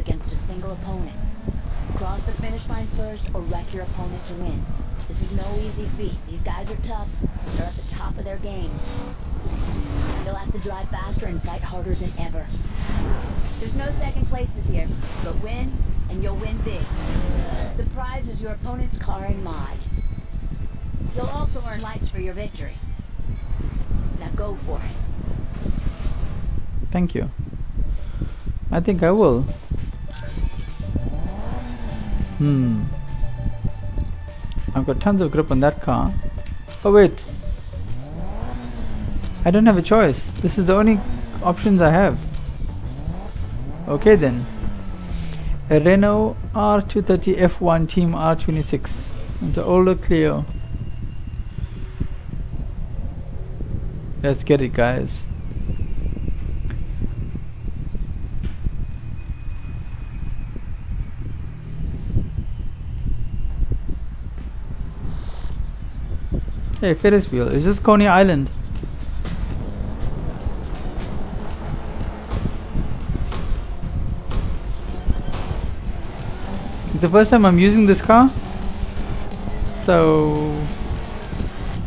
against a single opponent. Cross the finish line first or wreck your opponent to win. This is no easy feat. These guys are tough. They're at the top of their game. They'll have to drive faster and fight harder than ever. There's no second places here, but win, and you'll win big. The prize is your opponent's car and mod. You'll also earn lights for your victory. Now go for it. Thank you. I think I will. I've got tons of grip on that car. Oh wait, I don't have a choice. This is the only options I have. Okay then. A Renault R230 F1 Team R26. It's an older Clio. Let's get it, guys. Hey, Ferris wheel. Is this Coney Island? The first time I'm using this car, so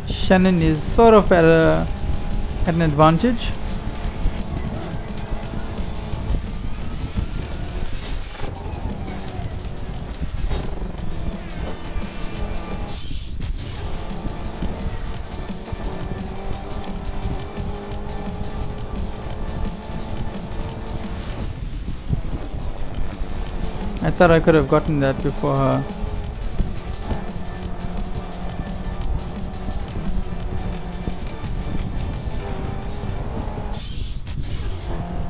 Shannon is sort of at an advantage. I thought I could have gotten that before her.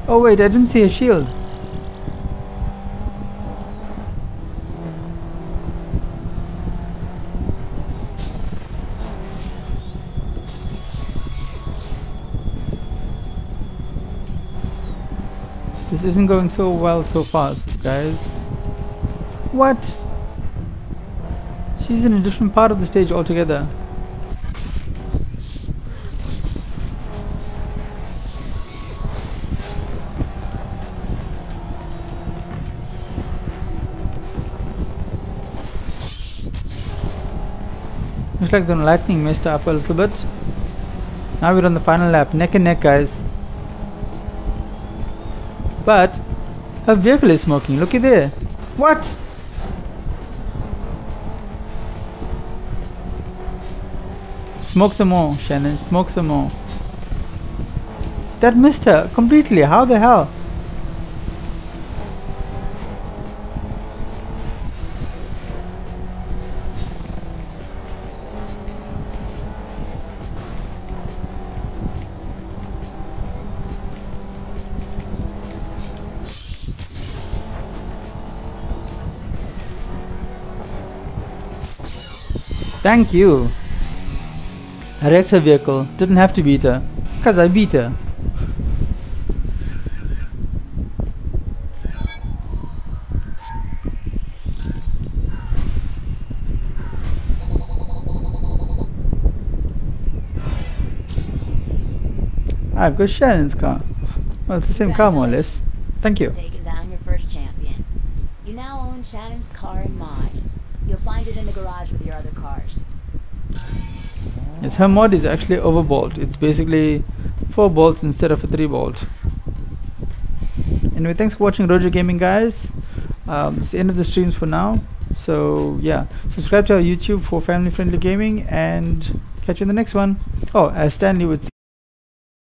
Oh wait, I didn't see a shield. This isn't going so well so fast, guys. What? She's in a different part of the stage altogether. Looks like the lightning messed up a little bit. Now we're on the final lap, neck and neck, guys. But her vehicle is smoking. Looky there. What? Smoke some more, Shannon. Smoke some more. That missed her completely. How the hell? Thank you. I wrecked her vehicle, didn't have to beat her, because I beat her. I've got Shannon's car. Well, it's the same car more or less. Thank you. Taking down your first champion. You now own Shannon's car and mod. You'll find it in the garage with your other cars. Yes, her mod is actually overbolt. It's basically 4 bolts instead of a 3 bolt. Anyway, thanks for watching r0j0e Gaming, guys. It's the end of the streams for now. So yeah, subscribe to our YouTube for family friendly gaming and catch you in the next one. Oh, as Stanley would say.